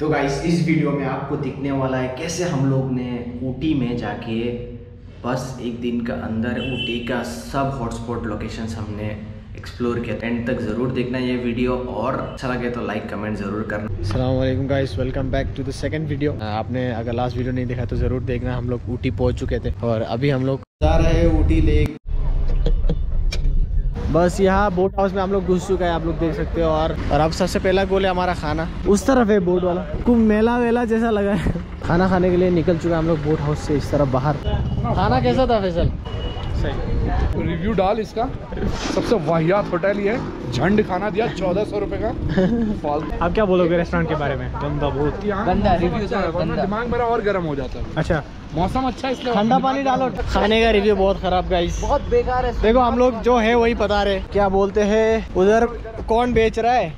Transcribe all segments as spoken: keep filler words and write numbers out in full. तो गाइस इस वीडियो में आपको दिखने वाला है कैसे हम लोग ने ऊटी में जाके बस एक दिन का अंदर ऊटी का सब हॉटस्पॉट लोकेशंस हमने एक्सप्लोर किया। एंड तक ज़रूर देखना ये वीडियो और अच्छा लगे तो लाइक कमेंट ज़रूर करना। अस्सलाम वालेकुम guys, welcome back to the second video. आपने अगर लास्ट वीडियो नहीं देखा तो ज़रूर देखना। हम लोग ऊटी पहुँच चुके थे और अभी हम लोग जा रहे हैं ऊटी लेक। बस यहाँ बोट हाउस में हम लोग घुस चुका है, आप लोग देख सकते हो। और और अब सबसे पहला गोल है हमारा खाना, उस तरफ है बोट वाला। कुंभ मेला वेला जैसा लगा है। खाना खाने के लिए निकल चुका है हम लोग बोट हाउस से इस तरफ बाहर। खाना कैसा था फैसल? सही। रिव्यू डाल इसका। सबसे वाहियात होटल ये है, झंड खाना दिया चौदह सौ रुपये का। आप क्या बोलोगे रेस्टोरेंट के बारे में? गंदा, बहुत गंदा रिव्यू। दिमाग मेरा और गर्म हो जाता है। अच्छा, मौसम अच्छा इसलिए ठंडा पानी डालो। खाने का रिव्यू बहुत खराब गाइस, बहुत बेकार है। देखो हम लोग जो है वही बता रहे। क्या बोलते हैं उधर, कौन बेच रहा है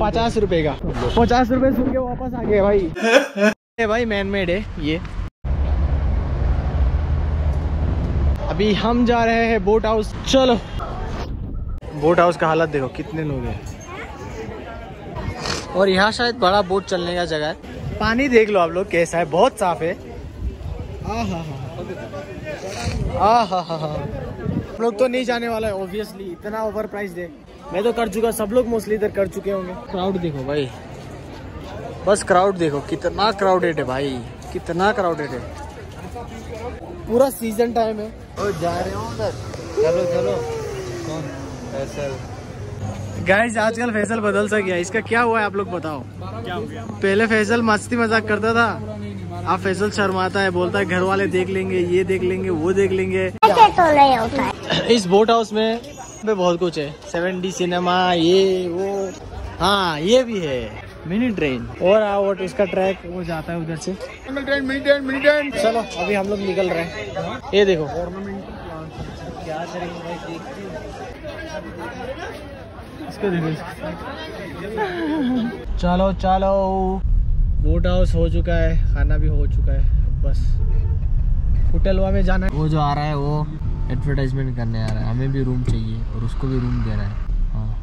पचास रुपए का? पचास रुपए सुन के वापस आ गए भाई। ये भाई मैनमेड है ये। अभी हम जा रहे हैं बोट हाउस। चलो बोट हाउस का हालत देखो, कितने लोग हैं। और यहाँ शायद बड़ा बोट चलने का जगह है। पानी देख लो आप लोग कैसा है, बहुत साफ है। हम लोग तो नहीं जाने वाला है ऑब्वियसली, इतना ओवर प्राइस दे। मैं तो कर चुका, सब लोग मोस्टली इधर कर चुके होंगे। क्राउड देखो भाई, बस क्राउड देखो कितना क्राउडेड है भाई, कितना क्राउडेड है। पूरा सीजन टाइम है। ओ जा रहे हो उधर, चलो चलो। कौन? फैसल। गाइस आजकल फैसल बदल सा गया, इसका क्या हुआ है आप लोग बताओ क्या हो गया? पहले फैसल मस्ती मजाक करता था, आप फैसल शर्माता है, बोलता है घर वाले देख लेंगे, ये देख लेंगे, वो देख लेंगे। तो नहीं होता है। इस बोट हाउस में बहुत कुछ है, सेवन डी सिनेमा, ये वो, हाँ ये भी है, मिनी ट्रेन। और और इसका ट्रैक वो जाता है उधर से। Mini train, mini train, mini train. चलो अभी हम लोग निकल रहे हैं। ये देखो क्या करेंगे। चलो चलो, बोट हाउस हो चुका है, खाना भी हो चुका है, बस होटल में जाना है। वो जो आ रहा है वो एडवर्टाइजमेंट करने आ रहा है, हमें भी रूम चाहिए और उसको भी रूम देना है। हाँ,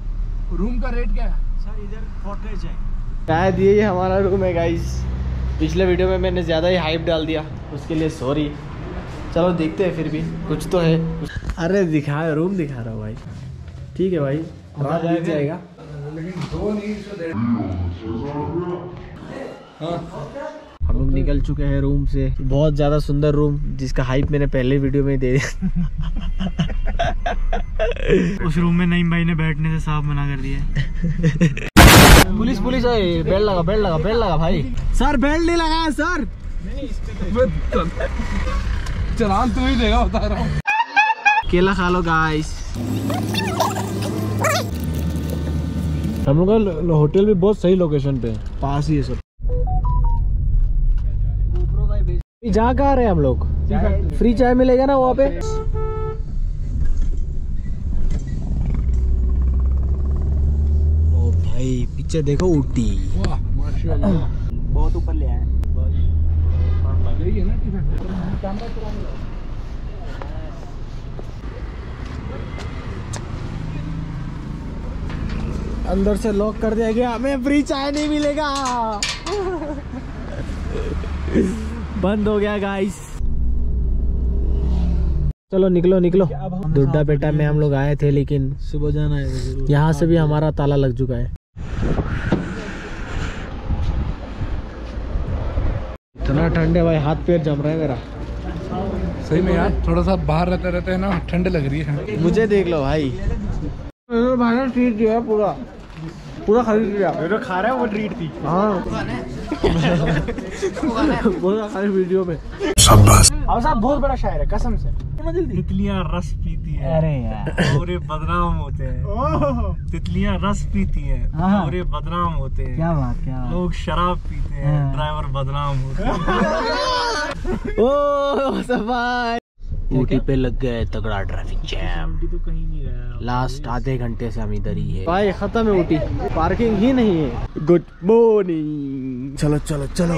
रूम का रेट क्या है सर? इधर कॉटेज है शायद, ये हमारा रूम है गाइस। पिछले वीडियो में मैंने ज़्यादा ही हाइप डाल दिया, उसके लिए सॉरी। चलो देखते हैं फिर भी कुछ तो है। अरे दिखा, रूम दिखा रहा हूँ भाई। ठीक है भाई, रात जाएगा लेकिन दो नहीं। हाँ, हम लोग निकल चुके हैं रूम से। बहुत ज्यादा सुंदर रूम, जिसका हाइप मैंने पहले वीडियो में दे दिया। उस रूम में नईम भाई ने बैठने से साफ मना कर दिया। पुलिस पुलिस है, बेल लगा बेल लगा बेल लगा भाई। सर बेल नहीं लगाया सर। नहीं, चलान तू ही देगा बता रहा हूं। केला खा लो गाइस। हम लोग का होटल भी बहुत सही लोकेशन पे, पास ही है सब। जहाँ कहाँ रहे हम लोग, फ्री चाय मिलेगा ना वहाँ पे। ओ भाई पीछे देखो ऊटी, बहुत ऊपर ले आए। अंदर से लॉक कर दिया गया, हमें फ्री चाय नहीं मिलेगा। बंद हो गया गाइस। चलो निकलो निकलो। दोड्डाबेट्टा में हम लोग आए थे लेकिन सुबह जाना है, यहाँ से भी हमारा ताला लग चुका है। इतना ठंड है भाई, हाथ पैर जम रहा है मेरा। सही में यार, थोड़ा सा बाहर रहते रहते है ना ठंड लग रही है। मुझे देख लो भाई, भाई ने ट्रीट दिया पूरा पूरा खरीद लिया। जो खा रहा है वो ट्रीट थी। हाँ पूरा खाए वीडियो में। शाबाश। अब साहब बहुत बड़ा शायर है कसम से। तितलियां रस पीती है, अरे यार पूरे बदनाम होते हैं। तितलियां रस पीती है, पूरे बदनाम होते हैं। क्या बात क्या बात। लोग शराब पीते हैं, ड्राइवर बदनाम होते हैं। ओ सफाई, ऊटी पे लग गए तगड़ा ट्रैफिक जैम। तो कहीं नहीं रहा लास्ट आधे घंटे से हम इधर ही है भाई। खत्म है ऊटी, पार्किंग ही नहीं है। Good morning. चलो चलो चलो,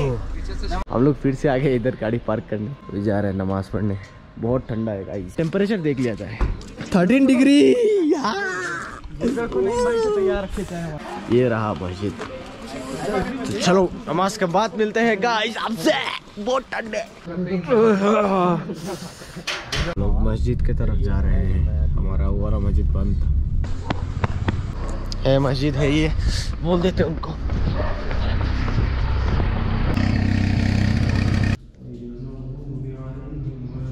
हम लोग फिर से आ गए इधर गाड़ी पार्क करने। अभी जा रहे हैं नमाज पढ़ने। बहुत ठंडा है गाइस, टेम्परेचर देख लिया जाए थर्टीन डिग्री। यार ये रहा मस्जिद। तो चलो नमाज के बाद मिलते हैं गाइस आपसे। बहुत ठंड है। लोग मस्जिद की तरफ जा रहे हैं। हमारा वाला मस्जिद बंद था। ए मस्जिद है ये, बोल देते उनको।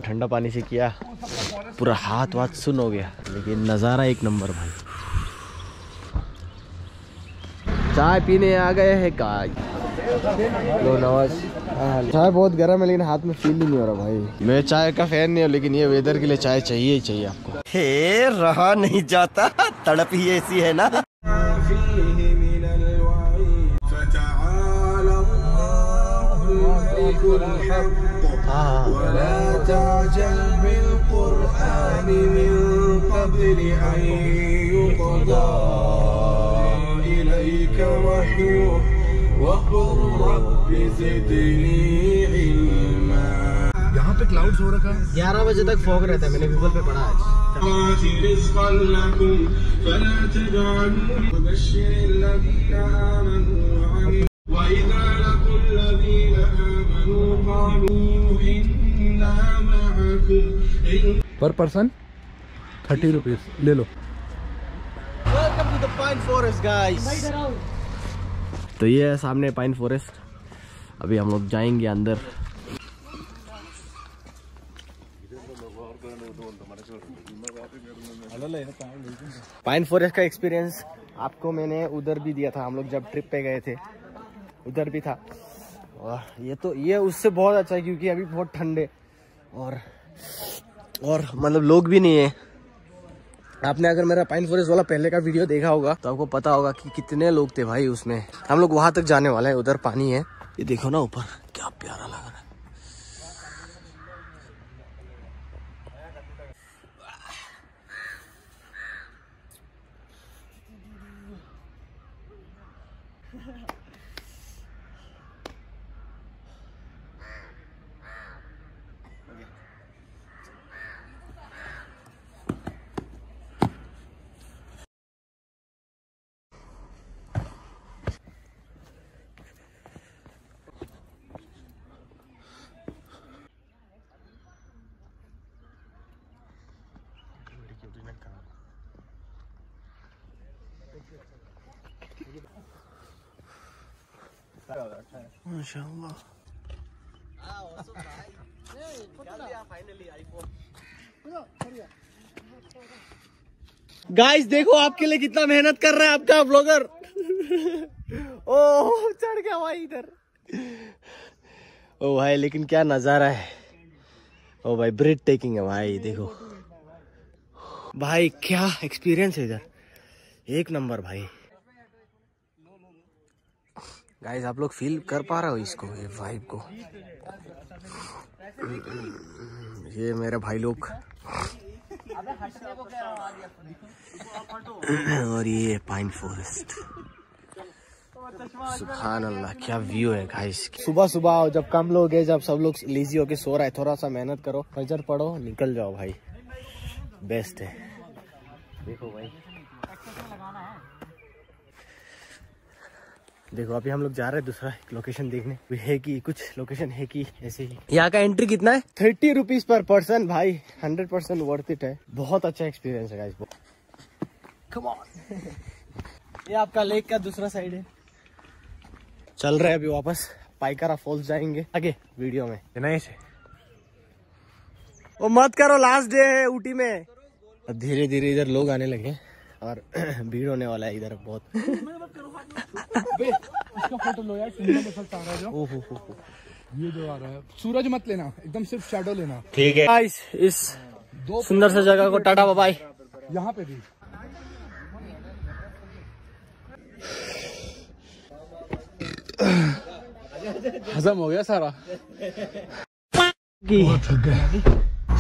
ठंडा पानी से किया, पूरा हाथ वाथ सुन हो गया, लेकिन नज़ारा एक नंबर भाई। चाय पीने आ गए हैं गाइस। लो नवाज, चाय बहुत गर्म है लेकिन हाथ में फील नहीं हो रहा भाई। मैं चाय का फैन नहीं हूँ लेकिन ये वेदर के लिए चाय चाहिए ही चाहिए आपको। हे रहा नहीं जाता, तड़प ही ऐसी है ना। यहाँ पे क्लाउड्स हो रखा है। ग्यारह बजे तक फॉग रहता है, मैंने गूगल पे पढ़ा आज। पर पर्सन थर्टी रुपीज ले लो। Welcome to the pine forest guys. तो ये है सामने पाइन फॉरेस्ट। अभी हम लोग जाएंगे अंदर। पाइन फॉरेस्ट का एक्सपीरियंस आपको मैंने उधर भी दिया था, हम लोग जब ट्रिप पे गए थे उधर भी था। और ये तो ये उससे बहुत अच्छा है क्योंकि अभी बहुत ठंड है और और मतलब लोग भी नहीं है। आपने अगर मेरा पाइन फॉरेस्ट वाला पहले का वीडियो देखा होगा तो आपको पता होगा कि कितने लोग थे भाई उसमें। हम लोग वहां तक जाने वाले हैं, उधर पानी है। ये देखो ना ऊपर, क्या प्यारा लग रहा है। माशाअल्लाह। गाइस देखो आपके लिए कितना मेहनत कर रहा है आपका व्लॉगर। ओह चढ़ गया भाई इधर। ओ भाई लेकिन क्या नजारा है। ओ भाई ब्रेड टेकिंग है भाई। देखो भाई क्या एक्सपीरियंस है इधर, एक नंबर भाई। गाइस आप लोग फील कर पा रहे हो इसको, ये वाइब को। ये मेरे भाई लोग और ये पाइन फॉरेस्ट। सुभान अल्लाह क्या व्यू है गाइस। सुबह सुबह हो, जब कम लोग है, जब सब लोग लेजी होके सो रहा है, थोड़ा सा मेहनत करो, फजर पढ़ो, निकल जाओ भाई, बेस्ट है। देखो भाई, देखो अभी हम लोग जा रहे हैं दूसरा लोकेशन देखने। वो है कि कुछ लोकेशन है कि ऐसे ही। यहाँ का एंट्री कितना है? थर्टी रुपीज पर पर्सन भाई। हंड्रेड परसेंट वर्थ इट है। बहुत अच्छा एक्सपीरियंस है गाइस। Come on. ये आपका लेक का दूसरा साइड है। चल रहे हैं अभी वापस, पाइकारा फॉल्स जाएंगे आगे वीडियो में। वो मत करो, लास्ट डे है ऊटी में। अब धीरे धीरे इधर लोग आने लगे और भीड़ होने वाला है इधर बहुत। इसका फोटो लो यार, आ रहा है जो। ओ हो हो हो। ये जो आ रहा है, सूरज मत लेना, एकदम सिर्फ शैडो लेना। ठीक है गाइस, इस सुंदर से जगह को टाटा बाय बाय। यहाँ पे भी हजम हो गया सारा।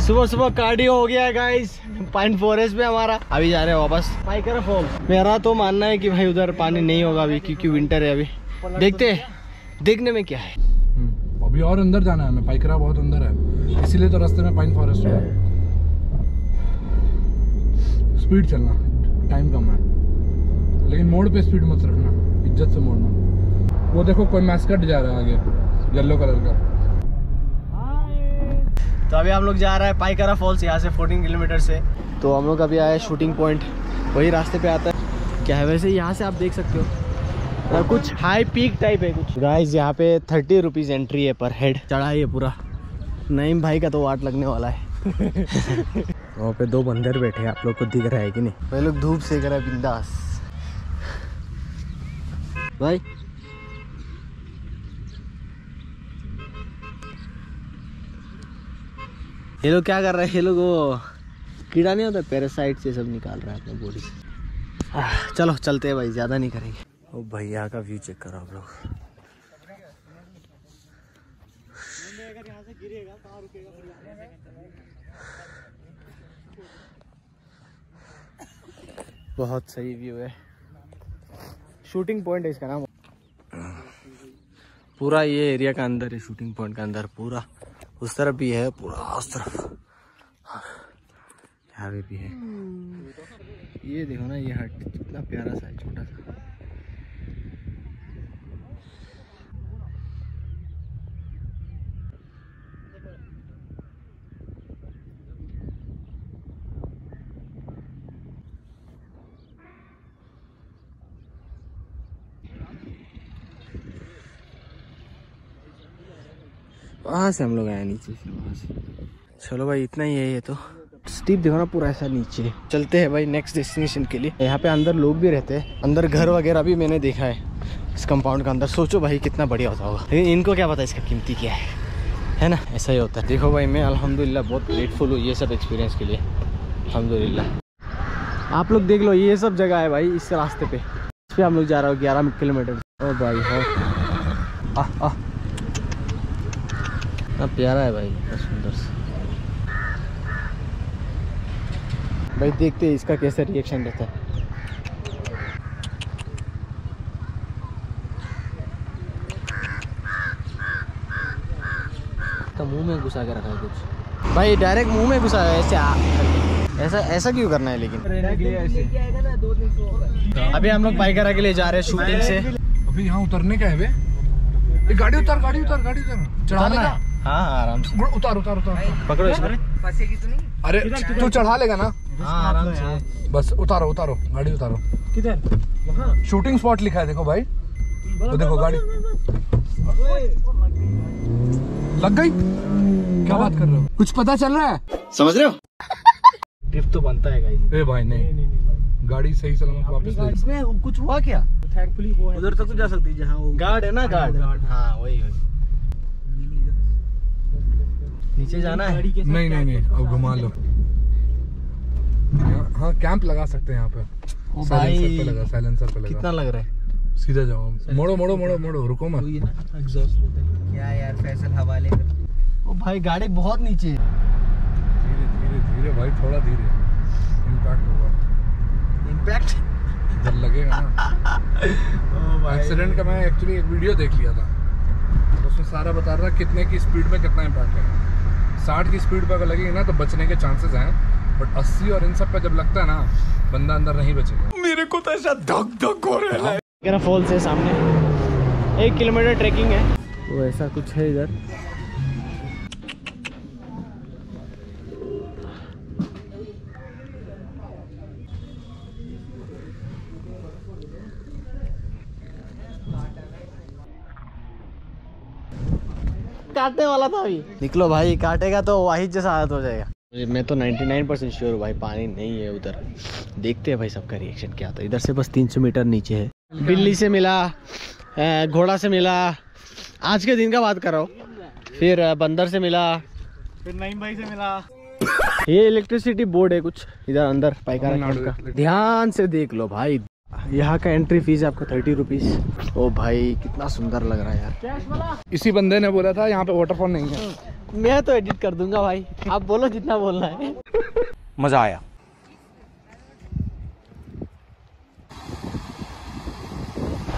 सुबह सुबह कार्डियो हो गया है गाइस। पाइन फॉरेस्ट में हमारा अभी जा रहे हैं वापस पाइकारा फॉल्स। मेरा तो मानना है कि भाई उधर पानी नहीं होगा अभी क्योंकि विंटर है अभी। देखते हैं देखने में क्या है। अभी और अंदर जाना है हमें, पाइकारा बहुत अंदर है, इसीलिए तो रास्ते में पाइन फॉरेस्ट है। स्पीड चलना, टाइम कम है, लेकिन मोड़ पे स्पीड मत रखना, इज्जत से मोड़ना। वो देखो कोई मैस्कट जा रहा है आगे येलो कलर का। तो अभी हम लोग जा रहा है पाइकारा फॉल्स यहाँ से चौदह किलोमीटर से। तो हम लोग अभी आए शूटिंग पॉइंट, वही रास्ते पे आता है क्या है। वैसे यहाँ से आप देख सकते हो तो कुछ हाई पीक टाइप है कुछ। गाइस यहाँ पे थर्टी रुपीज़ एंट्री है पर हेड। चढ़ाई है पूरा, नईम भाई का तो वाट लगने वाला है। वहाँ पे दो बंदर बैठे हैं, आप लोग को दिख रहा है कि नहीं? भाई लोग धूप सेक रहा है बिंदास। भाई ये लोग क्या कर रहे हैं? ये लोग वो कीड़ा नहीं होता पैरासाइट से सब निकाल रहा है अपने बॉडी से। चलो चलते हैं भाई, ज़्यादा नहीं करेंगे। ओ भैया का व्यू चेक करो आप लोग। बहुत सही व्यू है। शूटिंग पॉइंट है इसका नाम। पूरा ये एरिया का अंदर है, शूटिंग पॉइंट का अंदर पूरा। उस तरफ भी है पूरा, उस तरफ यहाँ भी है। ये देखो ना ये हट कितना प्यारा सा है, छोटा सा। वहाँ से हम लोग आए नीचे से, वहाँ से। चलो भाई इतना ही है ये तो। स्टीप देखो ना पूरा ऐसा नीचे। चलते हैं भाई नेक्स्ट डेस्टिनेशन के लिए। यहाँ पे अंदर लोग भी रहते हैं, अंदर घर वगैरह भी मैंने देखा है इस कंपाउंड का अंदर। सोचो भाई कितना बढ़िया होता होगा, लेकिन इनको क्या पता इसका कीमती क्या है, है ना? ऐसा ही होता है। देखो भाई मैं अल्हम्दुलिल्लाह बहुत ग्रेटफुल हूँ ये सब एक्सपीरियंस के लिए, अल्हम्दुलिल्लाह। आप लोग देख लो ये सब जगह है भाई इस रास्ते पे, इस पर हम लोग जा रहे हो ग्यारह किलोमीटर। ओ भाई हो प्यारा है भाई, इतना सुंदर से। भाई देखते हैं इसका कैसा रिएक्शन रहता है। तो मुंह में घुसा के रखा है कुछ भाई, डायरेक्ट मुंह में घुसा है ऐसे आ, ऐसा ऐसा क्यों करना है? लेकिन अभी हम लोग पाइकारा के लिए जा रहे हैं शूटिंग से। अभी यहाँ उतरने का है बे? गाड़ी गाड़ी उतार गाड़ी उतार गाड़ी उतार चढ़ाना है। हाँ आराम से उतार उतार उतार पकड़ो इसको। फंसेगी तो नहीं? अरे तू चढ़ा लेगा ना। हाँ आराम से बस उतारो उतारो गाड़ी उतारो। किधर? वहाँ शूटिंग स्पॉट लिखा है देखो भाई, वो देखो गाड़ी लग गई। क्या बात कर रहे हो? कुछ पता चल रहा है, समझ रहे हो? ट्रिप तो बनता है गाइस। ए भाई नहीं, गाड़ी सही सलामत वापस ले। इसमें कुछ हुआ क्या? थैंकफुली वो है उधर तक तो जा सकती है जहाँ वो गार्ड है ना, गार्ड। हाँ वही वही नीचे जाना है। नहीं नहीं नहीं अब घुमा लो। हाँ कैंप लगा सकते हैं यहाँ पे। साइलेंसर पे लगा, साइलेंसर पे लगा। कितना लग रहा है? सीधा जाओ, मोड़ो मोड़ो मोड़ो मोड़ो, रुको मत। एग्जॉस्ट होता है क्या यार फैसल हवाले। ओ भाई गाड़ी बहुत नीचे है। धीरे धीरे धीरे भाई, थोड़ा धीरे, इम्पैक्ट होगा। इम्पैक्ट डर लगेगा ना। एक्सीडेंट का मैं एक्चुअली एक वीडियो देख लिया था, उसमें सारा बता रहा कितने की स्पीड में कितना इम्पैक्ट है। साठ की स्पीड पर अगर लगेगी ना तो बचने के चांसेस हैं, बट अस्सी और इन सब पे जब लगता है ना बंदा अंदर नहीं बचेगा। मेरे को तो ऐसा धक धक हो रहा है। पाइकारा फॉल्स है सामने, एक किलोमीटर ट्रैकिंग है वो, ऐसा कुछ है इधर। काटने वाला था अभी। निकलो भाई, काटेगा तो वाहिद जैसा हालत हो जाएगा। मैं तो निन्यानवे परसेंट श्योर हूँ भाई पानी नहीं है उधर। देखते हैं भाई सबका रिएक्शन क्या आता है। इधर से बस तीन सौ मीटर नीचे है। बिल्ली से मिला, घोड़ा से मिला, आज के दिन का बात कर रहा हूँ। फिर बंदर से मिला, फिर नईम भाई से मिला। ये इलेक्ट्रिसिटी बोर्ड है कुछ इधर अंदर पाइकारा का। ध्यान से देख लो भाई, यहाँ का एंट्री फीस आपको थर्टी रुपीज। ओ भाई कितना सुंदर लग रहा है यार। इसी बंदे ने बोला था यहाँ पे वाटरफॉल नहीं है। मैं तो एडिट कर दूंगा भाई, आप बोलो जितना बोलना है। मजा आया।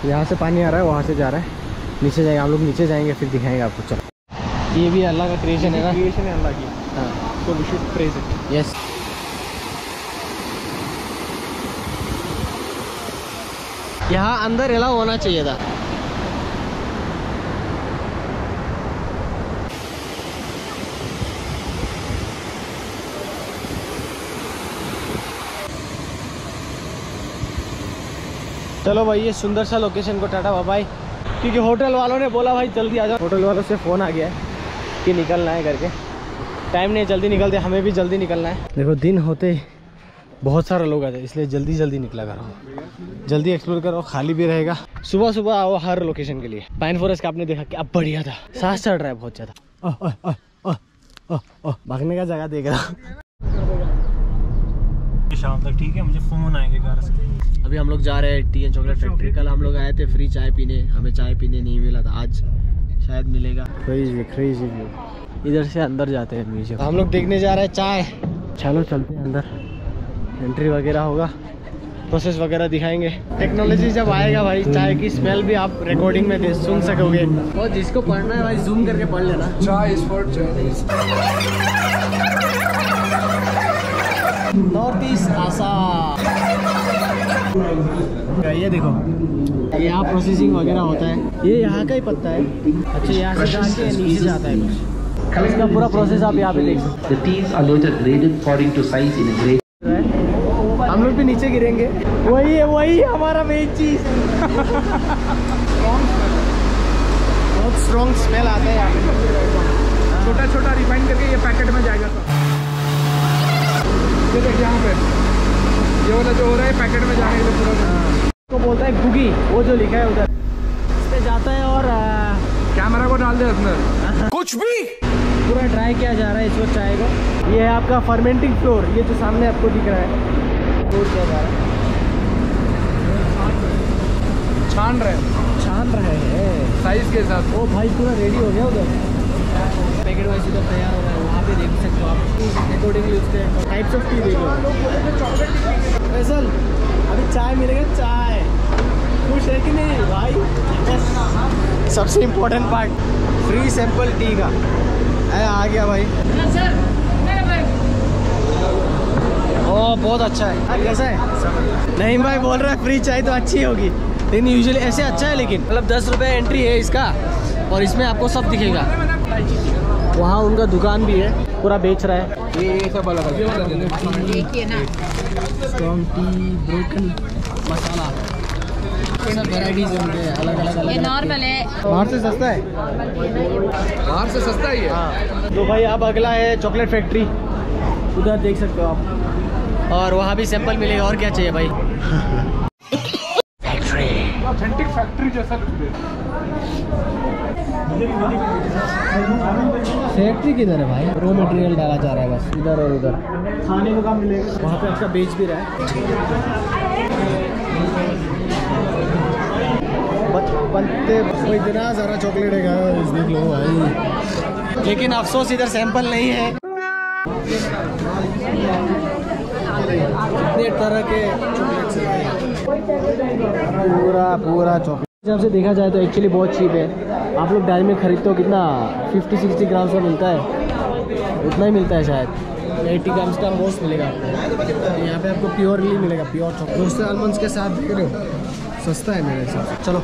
यहाँ से पानी आ रहा है, वहाँ से जा रहा है नीचे। जाएंगे आप लोग नीचे जाएंगे फिर दिखाएंगे आपको। चलो ये भी अल्लाह का क्रिएशन है ना, क्रिएशन है अल्लाह की। हाँ so we should praise it. Yes यहाँ अंदर अलाउ होना चाहिए था। चलो भाई ये सुंदर सा लोकेशन को टाटा बाय बाय, क्योंकि होटल वालों ने बोला भाई जल्दी आ जाओ। होटल वालों से फ़ोन आ गया है कि निकलना है करके, टाइम नहीं जल्दी निकलते, हमें भी जल्दी निकलना है। देखो दिन होते ही बहुत सारे लोग आ जाए, इसलिए जल्दी जल्दी निकला करो, जल्दी एक्सप्लोर करो, खाली भी रहेगा। सुबह सुबह आओ हर लोकेशन के लिए। पाइन फॉरेस्ट का आपने देखा क्या बढ़िया था, सांस चढ़ रहा है बहुत ज़्यादा, भागने का जगह देख रहा। शाम तक ठीक है, मुझे फोन आएंगे घर से। अभी हम लोग जा रहे हैं टी एंड चॉकलेट फैक्ट्री। कल हम लोग आए थे फ्री चाय पीने, हमें चाय पीने नहीं मिला था, आज शायद मिलेगा। Crazy crazy view. इधर से अंदर जाते हैं म्यूजियम, हम लोग देखने जा रहे हैं चाय। चलो चलते हैं अंदर, एंट्री वगैरह होगा, प्रोसेस वगैरह दिखाएंगे। टेक्नोलॉजी जब आएगा भाई, चाय की स्मेल भी आप रिकॉर्डिंग में सुन सकोगे, और जिसको पढ़ना है भाई जूम करके पढ़ लेना। चाय नॉर्थ ईस्ट आसाम। ये देखो यहाँ प्रोसेसिंग वगैरह होता है, ये यहाँ का ही पत्ता है। अच्छा यहाँ से जाके नीचे जाता है कुछ, इसका पूरा प्रोसेस आप यहाँ पे देख सकते हैं। हम लोग भी नीचे गिरेंगे, वही है वही है हमारा मेन चीज। बहुत स्ट्रॉन्ग स्मेल आता है यहाँ पे, छोटा छोटा रिफाइन करके ये पैकेट में जाएगा। देख यहाँ पे ये वाला जो हो रहा है पैकेट में जाने के पूरा उसको बोलता है गुगी, वो जो लिखा है उधर इस पे जाता है और आ... कैमरा को डाल दे उसमें कुछ भी पूरा ड्राई किया जा रहा है इस वक्त चाय को। ये है आपका फर्मेंटिंग फ्लोर, ये जो सामने आपको दिख रहा है फ्लोर किया जा रहा है, छान रहे छान रहे हैं साइज के साथ। ओ भाई पूरा रेडी हो गया उधर, पैकेट वाइज इधर तैयार हो रहा है, वहाँ पे देख सकते हो आप अकॉर्डिंगली उसके टाइप्स ऑफ टी देखो। फैसल अभी चाय मिलेगा, चाय खुश है कि नहीं भाई? सबसे important part free sample tea का आ गया भाई। ओ बहुत अच्छा है, कैसा है? नहीं भाई बोल रहा है फ्री चाय तो अच्छी होगी, लेकिन यूजुअली ऐसे अच्छा है। लेकिन मतलब दस रुपये एंट्री है इसका, और इसमें आपको सब दिखेगा। वहाँ उनका दुकान भी है, पूरा बेच रहा है ये सब अलग अलग मसाला सब वैरायटीज हैं अलग अलग अलग। ये नॉर्मल है, बाहर से सस्ता है, बाहर से सस्ता ही है। हाँ तो भाई अब अगला है चॉकलेट फैक्ट्री, उधर देख सकते हो आप, और वहाँ भी सैंपल मिलेगा। और क्या चाहिए भाई? ऑथेंटिक फैक्ट्री जैसा फैक्ट्री किधर है भाई? रॉ मटेरियल डाला जा रहा है बस, इधर और उधर खाने को काम मिलेगा। वहाँ पे अच्छा बेच भी रहा है, इतना सारा चॉकलेट है देख लो भाई। लेकिन अफसोस इधर सैंपल नहीं है। कितने तरह के चॉकलेट्स हैं, पूरा पूरा चॉकलेट। जब से देखा जाए तो एक्चुअली बहुत चीप है। आप लोग डायरी में खरीदते हो कितना फिफ्टी सिक्सटी ग्राम्स का मिलता है, उतना ही मिलता है शायद, एटी ग्राम्स का मोस्ट मिलेगा आपको। यहाँ पे आपको प्योरली मिलेगा, प्योर चॉकलेट दोस्त आलमंड्स के साथ, देख रहे हो सस्ता है मेरे हिसाब से। चलो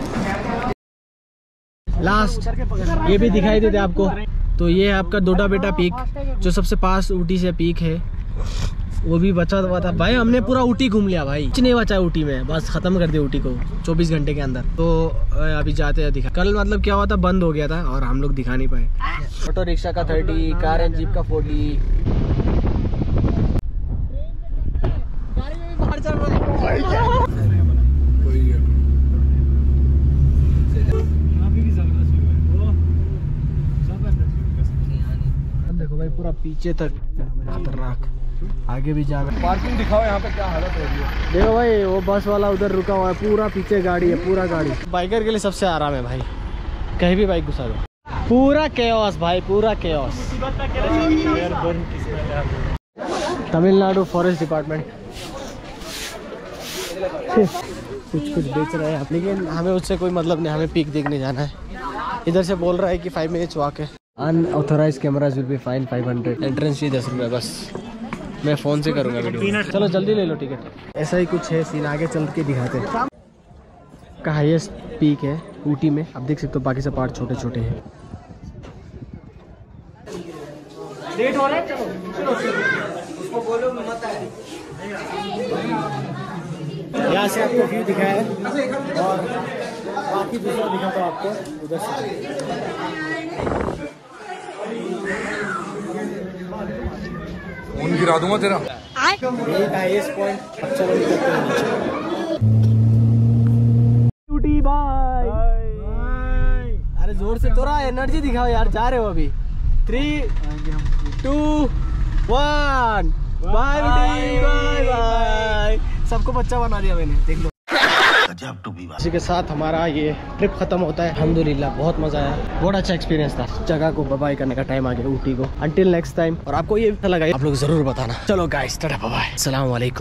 लास्ट ये भी दिखाई देते आपको, तो ये है आपका दोड्डाबेट्टा पीक, जो सबसे पास ऊटी से पीक है, वो भी बचा हुआ था भाई। हमने पूरा ऊटी घूम लिया भाई, कुछ नहीं बचा ऊटी में, बस खत्म कर दिया ऊटी को चौबीस घंटे के अंदर। तो अभी जाते हैं दिखा, कल मतलब क्या हुआ था, बंद हो गया था और हम लोग दिखा नहीं पाए। ऑटो रिक्शा का थर्टी, कार एंड जीप का फोर्टी। देखो भाई पूरा पीछे तक खतरनाक, आगे भी जा रहा। पार्किंग दिखाओ यहाँ पे क्या हालत हो रही है। देखो भाई वो बस वाला उधर रुका हुआ है, पूरा पीछे गाड़ी है, पूरा गाड़ी। बाइकर के लिए सबसे आराम है भाई, कहीं भी बाइक घुसा दो, पूरा केओस भाई, पूरा केओस। तमिलनाडु फॉरेस्ट डिपार्टमेंट कुछ कुछ बेच रहे हैं, लेकिन हमें उससे कोई मतलब नहीं, हमें पीक देखने जाना है। इधर से बोल रहा है कि फाइव मिनट्स वॉक है। Unauthorized cameras will be fine five hundred, entrance fee दस रुपये बस। मैं फोन से करूंगा वीडियो। चलो जल्दी ले लो टिकट। ऐसा ही कुछ है सीन, आगे चल के दिखाते हैं। का हाईएस्ट पीक है ऊटी में, आप देख सकते हो, बाकी सब पार्ट छोटे छोटे हैं। लेट हो रहा है, चलो उसको बोलो मत आए। यहाँ से आपको व्यू दिखाया है और बाकी दूसरा दिखाता हूँ आपको उधर से। उन गिरा दूंगा तेरा हाईएस्ट पॉइंट। अच्छा ड्यूटी बाय। अरे जोर से थोड़ा एनर्जी दिखाओ यार, जा रहे हो अभी। Three two one bye bye bye. सबको बच्चा बना दिया मैंने, देख लो। इसी के साथ हमारा ये ट्रिप खत्म होता है। अल्हम्दुलिल्लाह बहुत मजा आया, बहुत अच्छा एक्सपीरियंस था। जगह को बाय करने का टाइम आ गया, ऊटी को। Until next time. और आपको ये अच्छा लगा आप लोग जरूर बताना। चलो गाइस टाटा बाय बाय, अस्सलाम वालेकुम।